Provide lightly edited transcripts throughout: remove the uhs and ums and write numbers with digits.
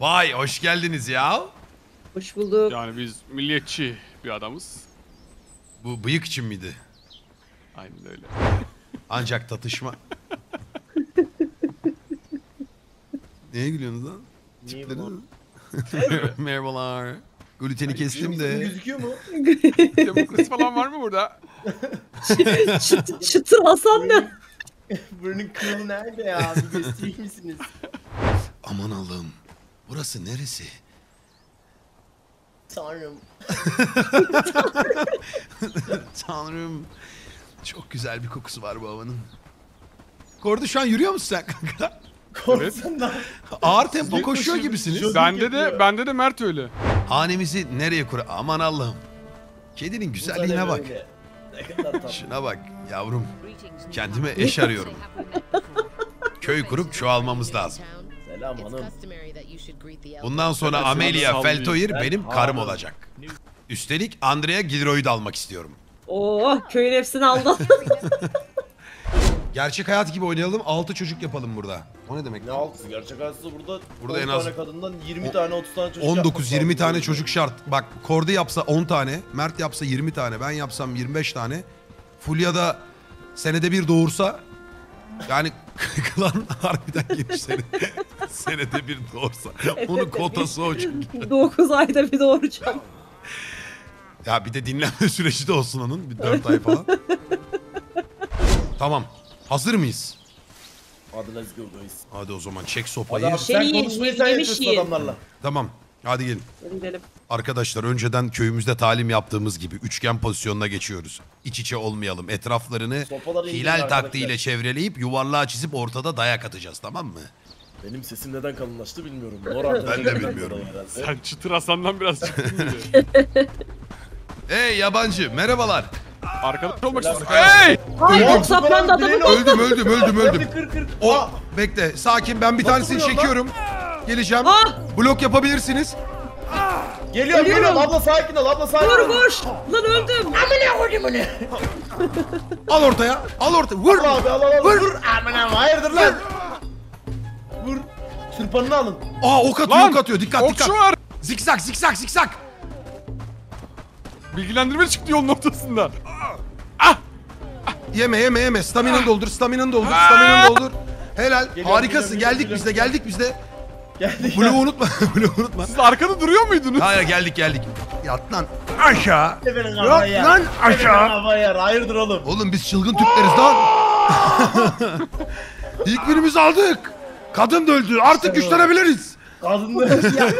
Vay, hoş geldiniz ya. Hoş bulduk. Yani biz milliyetçi bir adamız. Bu bıyık için miydi? Aynen öyle. Ancak tatışma. Neye gülüyorsunuz lan? Tipleri mi? Merhabalar. Gluteni kestim de. Gözüküyor mu? Demokrasi falan var mı burada? Çıtır Hasan da. Buranın kılı nerede ya abi? Göstereyim misiniz? Aman Allah'ım. Burası neresi? Tanrım. Tanrım. Çok güzel bir kokusu var bu havanın. Kordu şu an yürüyor musun sen kanka? Korsan'dan. Evet. Ağır tempo koşuyor gibisiniz. Bende de Mert öyle. Hanemizi nereye kur? Aman Allah'ım. Kedinin güzelliğine bak. Öyle. Şuna bak yavrum. Kendime eş arıyorum. Köy kurup çoğalmamız lazım. Selam hanım. Bundan sonra Amelia Feltoir benim karım olacak. Üstelik Andrea Gilroy'u da almak istiyorum. Oo, köyün hepsini aldım. Gerçek hayat gibi oynayalım, 6 çocuk yapalım burada. O ne demek? Ne 6'sı? Gerçek hayatta burada en az tane kadından 20 tane 30 tane çocuk 19-20 tane çocuk şart. Bak Kordi yapsa 10 tane, Mert yapsa 20 tane, ben yapsam 25 tane. Fulya da senede bir doğursa yani klan harbiden genişleri senede bir doğursa. Onun kotası o çünkü. 9 ayda bir doğuracağım. Ya bir de dinlenme süreci de olsun onun. Bir 4 ay falan. Tamam. Hazır mıyız? Hadi let's go guys. Hadi o zaman çek sopayı. Adam, sen konuşmayı sen yapıyorsun adamlarla. Tamam. Hadi gelin. Gidelim. Arkadaşlar önceden köyümüzde talim yaptığımız gibi üçgen pozisyonuna geçiyoruz. İç içe olmayalım. Etraflarını sopaları hilal taktiğiyle çevreleyip yuvarlığa çizip ortada dayak atacağız, tamam mı? Benim sesim neden kalınlaştı bilmiyorum. Ben de bilmiyorum. Sen Çıtır Hasan'dan biraz çıktın diyor. Ey yabancı merhabalar. Arkadaş olmak istiyorsun. Hey! Öldüm. O bekle sakin, ben bir tanesini çekiyorum. Geleceğim. Blok yapabilirsiniz. Geliyorum. Abla sakin ol. Vur. Lan öldüm. Amına koydum onu. Al ortaya. Vur abi al. Vur. Amına hayırdır lan. Vur. Sırpanını alın. Ok atıyor. Dikkat. Zikzak. Bilgilendirme çıktı yolun ortasında. Yeme. Staminanı doldur. Helal. Harikasın. Geldik biz de. Blue'u unutma. Siz arkada duruyor muydunuz? Hayır geldik. Yat lan aşağı. Hayırdır oğlum. Oğlum biz çılgın Türkleriz lan. İlk birimizi aldık. Kadın da öldü. Artık güçlenebiliriz. Kadın da öldü.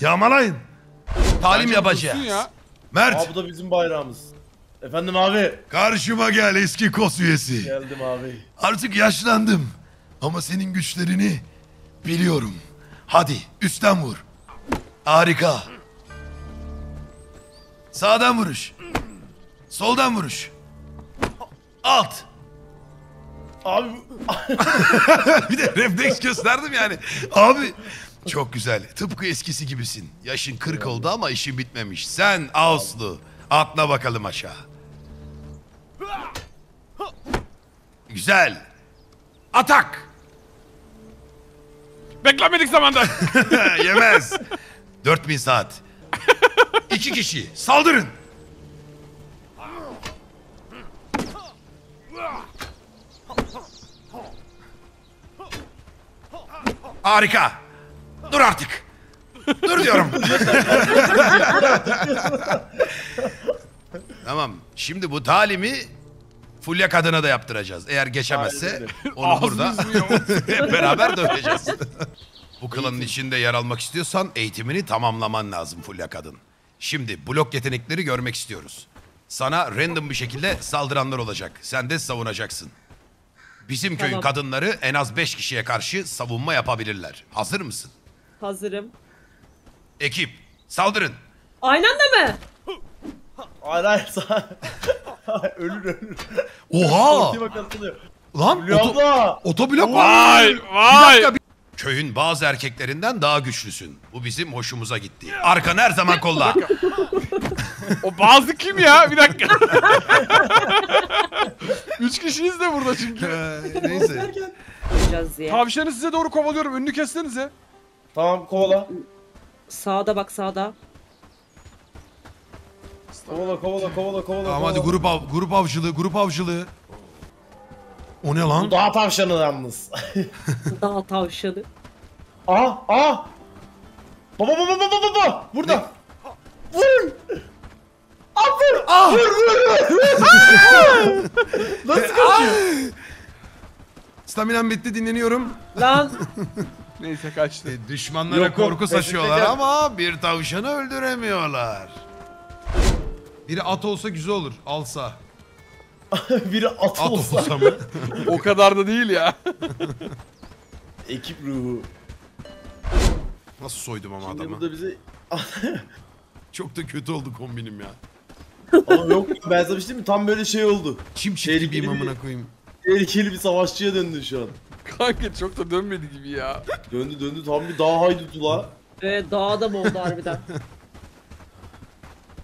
Yağmalayın. Talim yapacağız. Ya. Mert. Abi bu da bizim bayrağımız. Efendim abi. Karşıma gel eski KOS üyesi. Geldim abi. Artık yaşlandım. Ama senin güçlerini biliyorum. Hadi üstten vur. Harika. Sağdan vuruş. Soldan vuruş. Alt. Abi. Bir de refleks gösterdim yani. Abi. Çok güzel. Tıpkı eskisi gibisin. Yaşın 40 oldu ama işin bitmemiş. Sen Auslu. Atla bakalım aşağı. Güzel. Atak. Beklenmedik zamanda. Yemez. 4000 saat. 2 kişi. Saldırın. Harika. Dur artık. Dur diyorum. Tamam. Şimdi bu talimi Fulya kadına da yaptıracağız. Eğer geçemezse onu burada hep beraber döveceğiz. Bu klanın içinde yer almak istiyorsan eğitimini tamamlaman lazım Fulya kadın. Şimdi blok yetenekleri görmek istiyoruz. Sana random bir şekilde saldıranlar olacak. Sen de savunacaksın. Bizim köyün kadınları en az 5 kişiye karşı savunma yapabilirler. Hazır mısın? Hazırım. Ekip, saldırın. Aynen de mi? Hayır. ölür. Oha! Lan otoblok. Vay. Köyün bazı erkeklerinden daha güçlüsün. Bu bizim hoşumuza gitti. Arkan her zaman kolla. O bazı kim ya? Bir dakika. 3 kişiyiz de burada çünkü. Neyse. yapacağız diye. Tavşanı size doğru kovalıyorum. Önünü kestinize. Tamam kovala. Sağda bak, sağda. Kovala. Tamam hadi grup avcılığı. O ne lan? Bu dağ tavşanı yalnız. Dağ tavşanı. Aha. Baba. Burada. Ne? Vur. Vur. Ah. Vur. Nasıl kaçıyor? Staminam bitti, dinleniyorum. Lan. Neyse kaçtı. Düşmanlara korku saçıyorlar ama bir tavşanı öldüremiyorlar. Biri at olsa güzel olur. Alsa. Biri at olsa mı? O kadar da değil ya. Ekip ruhu. Nasıl soydum ama şimdi adamı. Burada bize... Çok da kötü oldu kombinim ya. Ama yok ben sana bir şey diyeyim mi? Tam böyle şey oldu. Çimşikli bir imamına koyayım. Tehlikeli bir savaşçıya döndün şu an. Kanka çok da dönmedi gibi ya. Döndü tam bir dağ haydutu la. Dağ da mı oldu harbiden?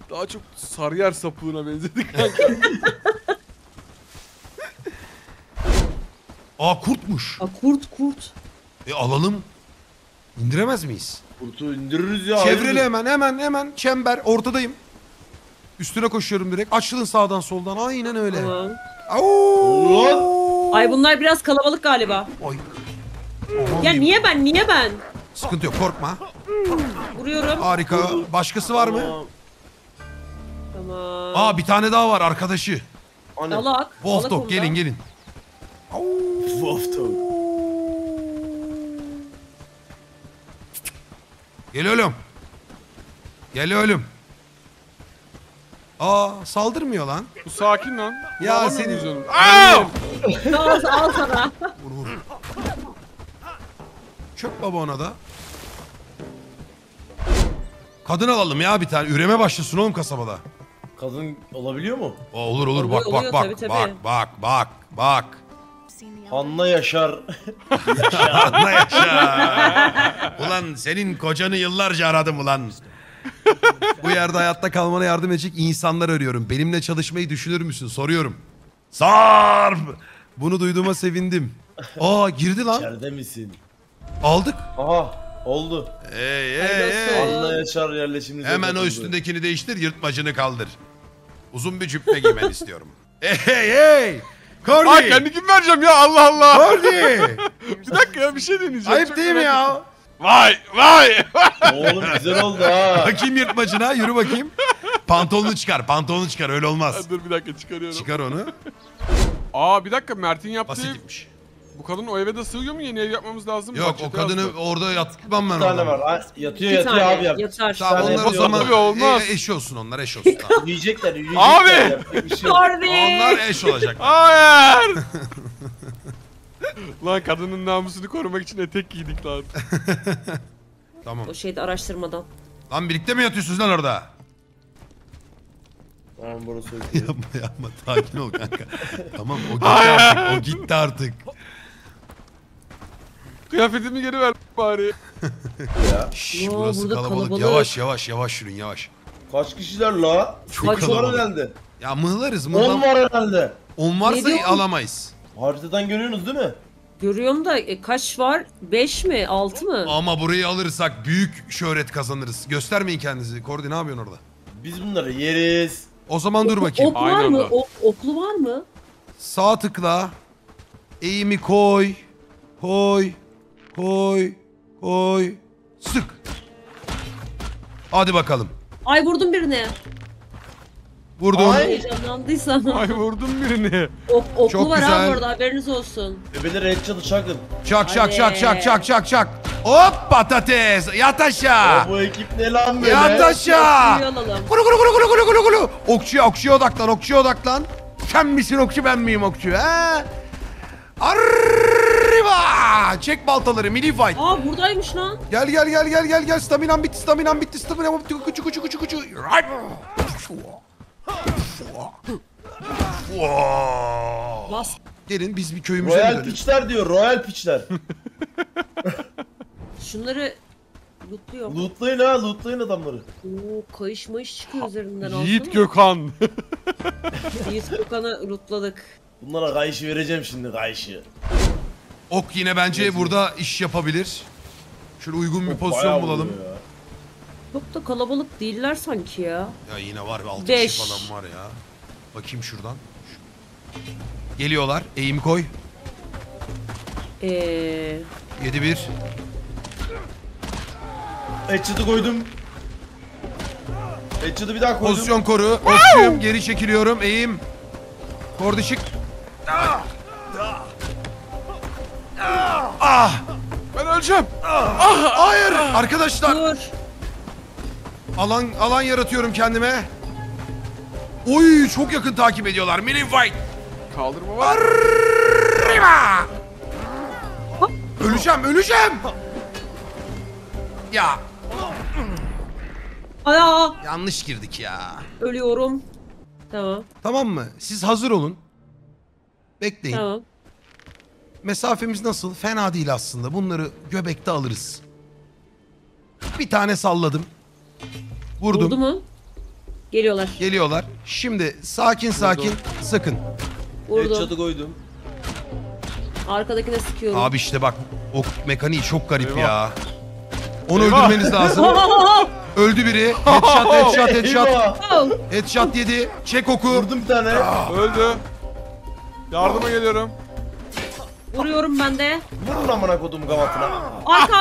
Daha çok sarıyer sapığına benzedik kanka. Kurtmuş. Kurt. Alalım. İndiremez miyiz? Kurtu indiririz ya. Çevreli hemen çember, ortadayım. Üstüne koşuyorum direkt. Açılın sağdan soldan. Aynen öyle. Ay bunlar biraz kalabalık galiba. Ay. Ya niye ben? Sıkıntı yok, korkma. Vuruyorum. Harika. Başkası var mı? Tamam. Bir tane daha var arkadaşı. Dalak. Wolfdog gelin. Wolfdog. Gel oğlum. Saldırmıyor lan. Bu sakin lan. Ya senin canım. Al sana. Vur. Çöp baba ona da. Kadın alalım ya bir tane. Üreme başlasın oğlum kasabada. Kadın olabiliyor mu? Olur. Bak. Anla Yaşar. Ulan senin kocanı yıllarca aradım ulan. Bu yerde hayatta kalmana yardım edecek insanlar arıyorum. Benimle çalışmayı düşünür müsün? Soruyorum. Sarp! Bunu duyduğuma sevindim. Girdi lan. İçeride misin? Aldık. Oldu. Hey. Anla Yaşar yerleşimimize. Hemen o üstündekini değiştir, yırtmacını kaldır. Uzun bir cübbe giymen istiyorum. Hey. Kordi. Kendi kim vereceğim ya, Allah. Kordi. Bir dakika ya, bir şey deneyeceğim. Ayıp değil mi ya? Vay. Oğlum güzel oldu ha. Bakayım yırtmacına, yürü bakayım. Pantolonunu çıkar, öyle olmaz. Dur bir dakika, çıkarıyorum. Çıkar onu. Bir dakika, Mert'in yaptığı... Basit gitmiş. Bu kadın o eve de sığıyor mu? Yeni ev yapmamız lazım. Yok o kadını orada yatmam ben. Bir tane var. Yatıyor abi yatar. Tamam onlar o zaman eş olsun. Yiyecekler. Abi. Onlar eş olacak. Hayır. Lan kadının namusunu korumak için etek giydik lan. Tamam. O şeyde araştırmadan. Lan birlikte mi yatıyorsunuz lan orada? Tamam burası. Yapma. Sakin ol kanka. Tamam o gitti artık. Kıyafetimi geri ver bari. Burası kalabalık. Yavaş yürüyün, yavaş. Kaç kişiler la? Kaç var herhalde? Ya mıhlarız. 10 var herhalde. 10 varsa alamayız. Haritadan görüyorsunuz değil mi? Görüyorum da kaç var? 5 mi? 6 mı? Ama burayı alırsak büyük şöhret kazanırız. Göstermeyin kendinizi. Kordi ne yapıyorsun orada? Biz bunları yeriz. O zaman dur bakayım. Ok var mı? Oklu var mı? Sağ tıkla. Eğimi koy. Koy. Sık. Hadi bakalım. Ay vurdum birine. Ay vurdum birine. Oklu var ha burada, haberiniz olsun. Bebeler et çadı çakın. Çak. Hop patates. Yat aşağı. Bu ekip ne lan böyle? Yat aşağı. Kuru. Okçuya odaklan. Sen misin okçu, ben miyim okçu he? Arriba! Çek baltaları, mini fight. Buradaymış lan. Gel. Staminam bitti. Küçük. Gelin biz bir köyümüze gidelim. Royal piçler diyor. Şunları lootluyor. Lootlayın adamları. Kayış mayış çıkıyor üzerinden. Yiğit Gökhan'ı lootladık. Bunlara kayışı vereceğim şimdi. Ok yine bence evet, burada iş yapabilir. Şöyle uygun bir pozisyon bulalım. Çok da kalabalık değiller sanki ya. Ya yine var ve 6 kişi falan var ya. Bakayım şuradan. Geliyorlar. Eğim koy. 7-1. Edge'ı koydum. Edge'ı bir daha koydum. Pozisyon koru. Koşuyorum, geri çekiliyorum. Eğim. Kordişik. Ah! Ben öleceğim. Ah! Hayır! Arkadaşlar. Dur. Alan yaratıyorum kendime. Oy, çok yakın takip ediyorlar. Mini fight. Kaldırma var. Arriba! Öleceğim. Ya. Ana. Yanlış girdik ya. Ölüyorum. Tamam. Tamam mı? Siz hazır olun. Bekleyin. Tamam. Mesafemiz nasıl? Fena değil aslında. Bunları göbekte alırız. Bir tane salladım. Vurdum. Vurdu mu? Geliyorlar. Şimdi sakin sıkın. Vurdum. Çatı koydum. Arkadakine sıkıyorum. Abi işte bak, o mekaniği çok garip. Eyvah ya. Onu öldürmeniz lazım. Öldü biri. Headshot yedi. Çek oku. Vurdum bir tane. Öldü. Yardıma geliyorum. Vuruyorum ben de. Vurun amına kodum gavatına.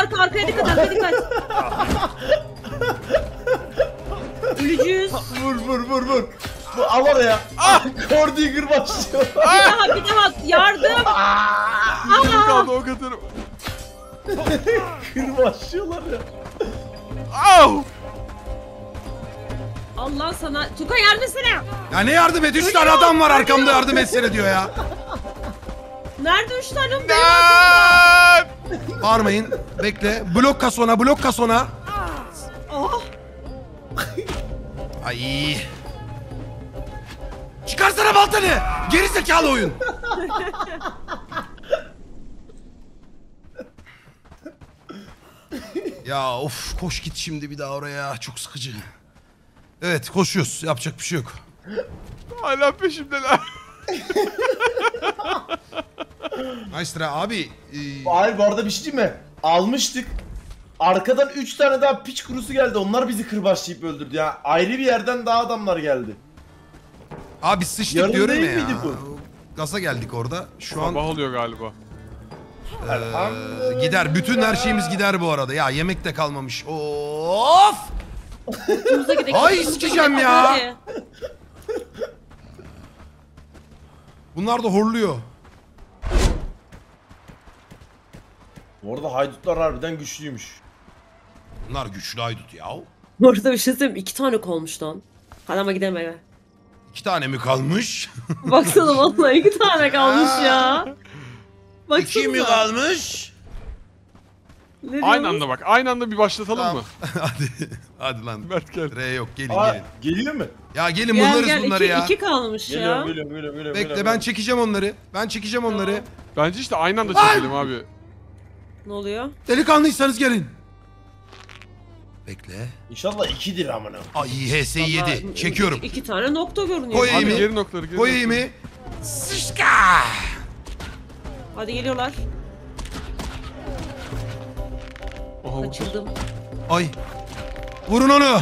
Arkaya dikkat. Ölücüyüz. Vur. Al oraya. Ah! Kordiger başlıyor. Bir daha yardım. Kırdım kaldı o kadar. Kırbaçlıyorlar ya. Au! Allah sana. Tuka yardım etsene. Ya ne yardım et? 3 tane adam var arkamda, yardım etsene diyor ya. Nerede 3 tane? Bağırmayın. Bekle. Blok kasona. Oh. Ay. Çıkarsana baltanı. Gerizekalı oyun. Ya of, koş git şimdi bir daha oraya. Çok sıkıcı. Evet, koşuyoruz. Yapacak bir şey yok. Hala peşimdeler. Nice abi. Hayır, bu arada bir şey diyeyim mi? Almıştık. Arkadan 3 tane daha piç kurusu geldi. Onlar bizi kırbaçlayıp öldürdü ya. Ayrı bir yerden daha adamlar geldi. Abi sıçtık yarın diyorum ya. Bu? Gaza geldik orada. Şu sabah an... oluyor galiba. Gider. Bütün her şeyimiz gider bu arada. Ya yemek de kalmamış. Of! Ay sikeceğim ya. Bunlar da horluyor. Bu arada haydutlar harbiden güçlüymüş. Bunlar güçlü haydut ya. Bu arada bir şey söyleyeyim, 2 tane kalmış lan. Adama gidelim eve. 2 tane mi kalmış? Baksana vallahi 2 tane kalmış ya. Baksana. 2 mi kalmış? Aynı anda bir başlatalım tamam mı? Hadi lan. Mert gel. R yok, gelin. Geliyor mu? Ya gelin bunları bunları ya. 2 kalmış geliyorum, ya. Geliyorum. Bekle, ben çekeceğim onları. Tamam. Bence işte aynı anda çekelim abi. Ne oluyor? Delikanlıysanız gelin. Bekle. İnşallah 2'dir amına. Ay HS 7. Çekiyorum. 2 tane nokta görünüyor. Koyayım mı? Geri noktaları görüyorum. Koyayım mı? Sıçka! Hadi geliyorlar. Oha, kaçırdım. Ay. Vurun onu.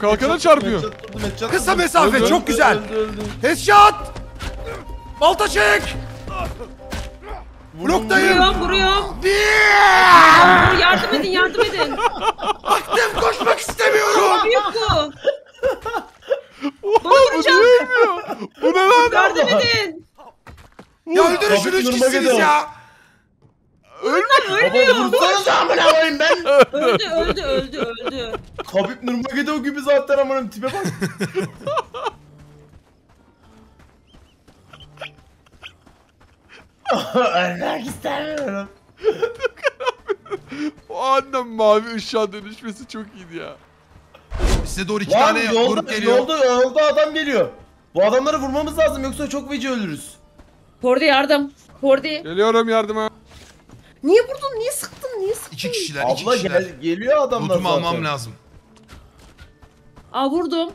Kalkana çarpıyor. Kısa mesafe çok güzel. Headshot! Balta çek! Vuruyorum. Yardım edin. Baktım, koşmak istemiyorum. Büyük bu. Bana vuracak. Bu ne lan? Yardım edin. Ya öldürün şunu, hiç kişisiniz ya. Ölmüyor. Vursana amına koyayım ben. Öldü. Habib Nurmagedov gibi zaten amanım, tipe bak. Ölmek istemiyorum. O andan mavi ışığa dönüşmesi çok iyiydi ya. Size doğru 2 tane grup geliyor. Yolda adam geliyor. Bu adamları vurmamız lazım, yoksa çok veci ölürüz. Kordi yardım. Kordi. Geliyorum yardıma. Niye vurdun? Niye sıktın? 2 kişiler. Abla geliyor adamlar. Lootumu almam lazım. Aa, vurdum.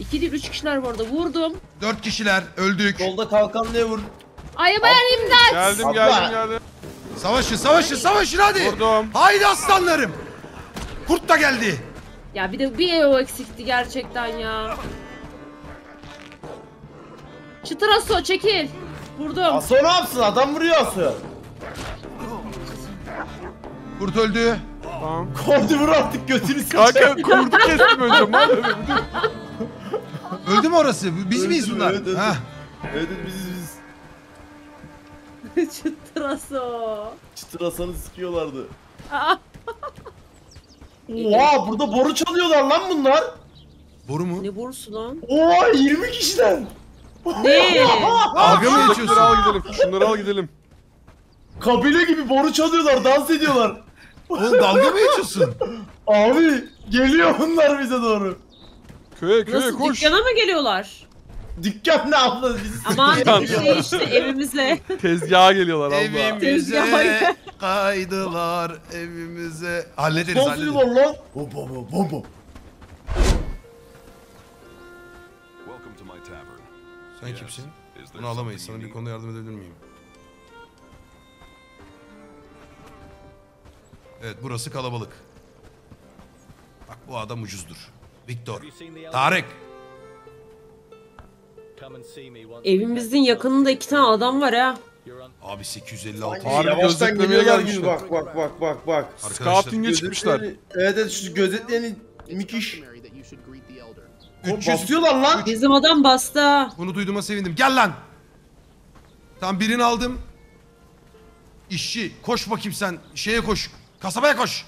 2 değil 3 kişiler bu arada. Vurdum. 4 kişiler öldük. Yolda kalkan diye vurdum. Ayıbayan imdat. Geldim geldim. Savaşın savaşın hadi. Vurdum. Haydi aslanlarım. Kurt da geldi. Ya bir de bir o eksikti gerçekten ya. Çıtır Aso çekil. Vurdum. Aso ne yapsın? Adam vuruyor Aso. Kurt öldü. Tamam. Kordu vur artık götünü sıçtı. Kanka kurdu kestim önce. Öldü mü orası? Biz öldüm, miyiz bunlar? Öldü. Öldü biziz. Çıtır Aso. Çıtır Aso'nu sıkıyorlardı. Oha burada boru çalıyorlar lan bunlar. Boru mu? Ne borusu lan? Oha 20 kişiden. Ne? Alga mı geçiyorsun? Şunları al gidelim. Kabile gibi boru çalıyorlar, dans ediyorlar. Oğlum dalga mı geçiyorsun? Abi geliyor bunlar bize doğru. Köye nasıl, koş. Dükkana mı geliyorlar? Dükkan ne abla biz? Aman bir şey işte evimize. Tezgaha geliyorlar abla. Evimize kaydılar evimize. Hallederiz hallederiz. Bomba. Sen kimsin? Bunu alamayız. Sana bir konuda yardım edebilir miyim? Evet burası kalabalık. Bak bu adam ucuzdur. Victor. Tarık. Evimizin yakınında iki tane adam var ha. Abi 856. Abi gözetlemeye gelmişler. Bak. Scouting'e çıkmışlar. Evet şu gözetleyenin mikiş. 300 basıyorlar lan. Bizim adam bastı. Bunu duyduğuma sevindim. Gel lan. Tam birini aldım. İşçi koş bakayım sen şeye koş. Kasabaya koş.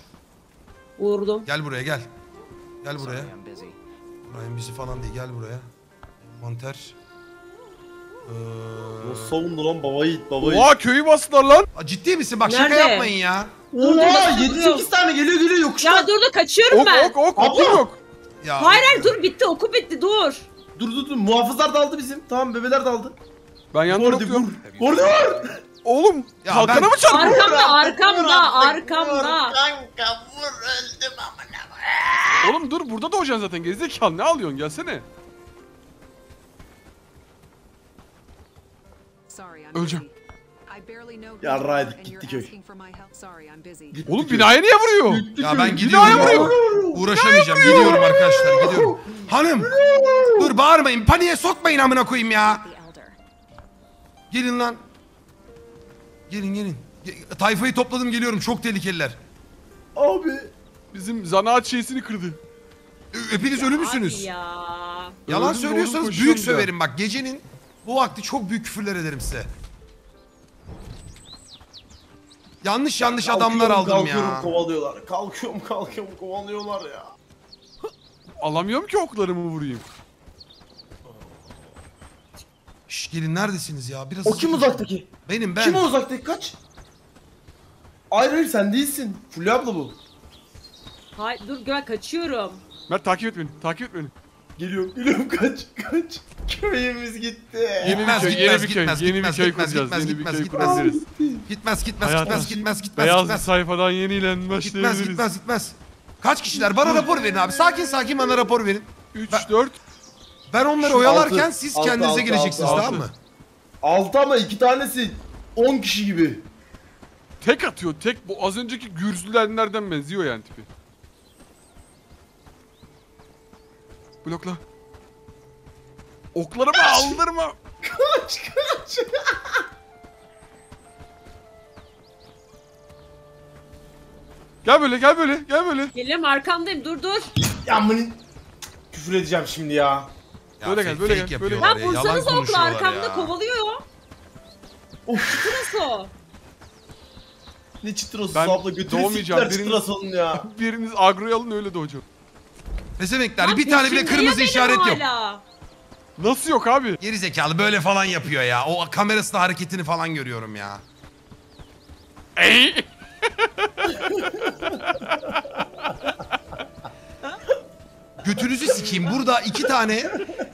Vurdum. Gel buraya gel. Gel buraya. Buraya bizi falan değil gel buraya. Manter. Nasıl savundu lan babayı. Oha köyü bastılar lan. Ciddi misin bak. Nerede? Şaka yapmayın ya. Oha 7-8 tane geliyor yokuştan. Ya dur kaçıyorum ben. Ok. Ya. Hayır dur bitti oku bitti dur. Dur muhafızlar daldı bizim. Tamam bebeler daldı. Ben yandan okuyorum. Orada var. Oğlum kalkana mı çarptın? Arkamda. Kanka vur öldüm amına. Oğlum dur burada doğacaksın zaten gerizekalı ne alıyorsun gelsene. Öleceğim. Yarrağa edip gitti köy. Oğlum binaya niye vuruyor? Ya ben gidiyorum. Uğraşamayacağım. Gidiyorum arkadaşlar gidiyorum. Hanım dur bağırmayın. Paniğe sokmayın amına koyayım ya. Gelin lan. Gelin. Tayfayı topladım geliyorum. Çok tehlikeliler. Abi. Bizim zanaat şeysini kırdı. Hepiniz ölü müsünüz? Yalan söylüyorsanız büyük söverim bak. Gecenin bu vakti çok büyük küfürler ederim size. Yanlış adamlar aldım ya. Kalkıyorum kovalıyorlar ya. Alamıyorum ki oklarımı vurayım. Şşş gelin neredesiniz ya? Biraz o kim uzaktaki? Benim ben. Kim o uzaktaki kaç? Hayır sen değilsin. Fulya abla bu. Hayır dur gel kaçıyorum. Mert takip et beni. Geliyorum kaç. Köyümüz gitti. Gitmez. Beyaz sayfadan yeniyle başlayabiliriz. Gitmez. Kaç kişiler? Bana rapor verin abi. Sakin bana rapor verin. 3-4. Ben onları oyalarken siz kendinize geleceksiniz tamam mı? 6 ama 2 tanesi 10 kişi gibi. Tek atıyor. Bu az önceki gürzülenlerden benziyor yani tipi. Blokla. Oklarımı aldırma. Kaç. Gel böyle. Geliyorum arkamdayım dur. Ya bunu küfür edeceğim şimdi ya. Böyle gel. Ya bulsanız okla arkamda ya. Kovalıyor. Of. Çıtırası. Ne çıtırası ben abla götürü sikler çıtırası onun ya. Biriniz agroya alın öyle de hocam. Pesemekler bir tane bile kırmızı işaret yok. Nasıl yok abi? Gerizekalı böyle falan yapıyor ya. O kamerasında hareketini falan görüyorum ya. Götünüzü sikeyim. Burada 2 tane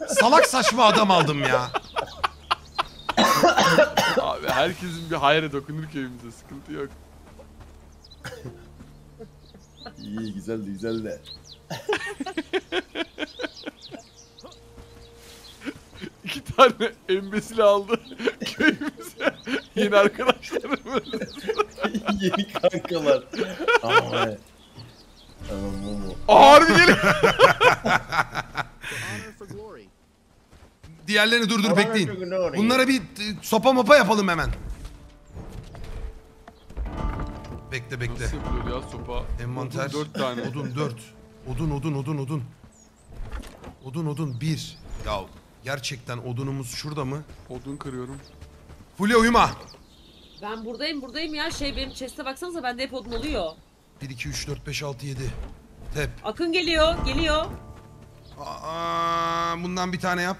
salak saçma adam aldım ya. Abi herkesin bir hayra dokunur köyümüze. Sıkıntı yok. İyi güzel de. İki tane embesili aldı köyümüze. yeni arkadaşlarım. Yeni kankalar. Aman. Harbi gelin. Diğerlerini durdur, bekleyin. Bunlara bir sopa mopa yapalım hemen. Bekle bekle. Nasıl yapılıyor ya sopa? Envanter. Odun 4 tane. Odun 4. Odun. Odun 1. Ya gerçekten odunumuz şurada mı? Odun kırıyorum. Fulya uyuma. Ben buradayım ya. Şey, benim chest'e baksanıza, bende hep odun oluyor. 1 2 3 4 5 6 7. Tep. Akın geliyor. Aa, bundan bir tane yap.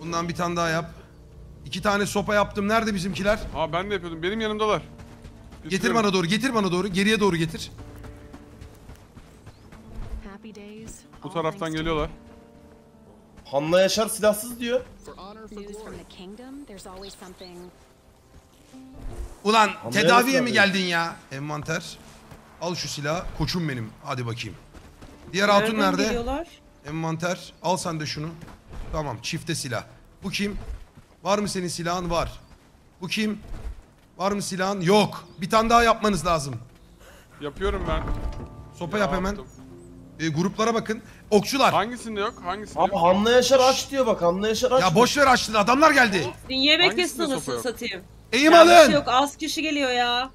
Bundan bir tane daha yap. 2 tane sopa yaptım. Nerede bizimkiler? Ha, ben de yapıyordum. Benim yanımdalar. Getir bana doğru. Geriye doğru getir. Bu taraftan geliyorlar. Hanla Yaşar silahsız diyor. Ulan Hanla tedaviye mi geldin ya? Envanter. Al şu silahı. Koçum benim. Hadi bakayım. Diğer hatun nerede? Geliyorlar? Envanter. Al sen de şunu. Tamam, çifte silah. Bu kim? Var mı senin silahın? Var. Bu kim? Var mı silahın? Yok. Bir tane daha yapmanız lazım. Yapıyorum ben. Sopa yap hemen. Gruplara bakın. Okçular. Hangisinde yok? Abi yok? Hanla Yaşar aç diyor bak. Hanla Yaşar aç. Ya boş ver açtı. Adamlar geldi. Yemek yesin anasını satayım. Eğim alın. Ya, yok, az kişi geliyor ya.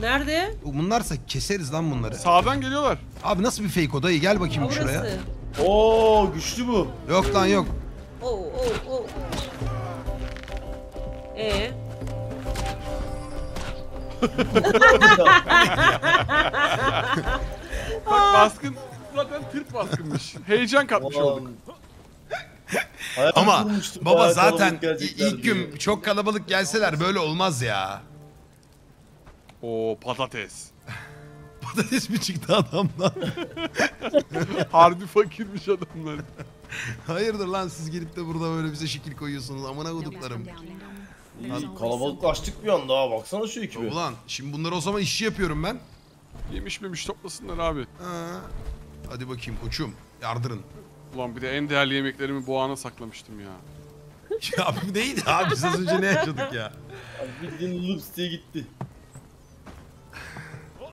Nerede? Bunlarsa keseriz lan bunları. Sağdan geliyorlar. Abi nasıl bir fake o dayı? Gel bakayım şuraya. Oo, güçlü bu. Yok lan yok. Oo. Bak, baskın zaten Türk baskınmış. Heyecan katmış olduk. Ama baba zaten ilk gün çok kalabalık gelseler böyle olmaz ya. Oo, patates. Patates mi çıktı adamdan? Harbi fakirmiş adamlar. Hayırdır lan, siz gelip de burada böyle bize şekil koyuyorsunuz amına koduklarım. Kalabalıklaştık bir anda ha, baksana şu ekibi. Ulan şimdi bunları o zaman işçi yapıyorum ben. Yemiş toplasınlar abi. Ha. Hadi bakayım koçum, yardırın. Ulan bir de en değerli yemeklerimi boğana saklamıştım ya. Ya neydi abi, biz az önce ne yaşadık ya? Bildiğin lüps diye gitti.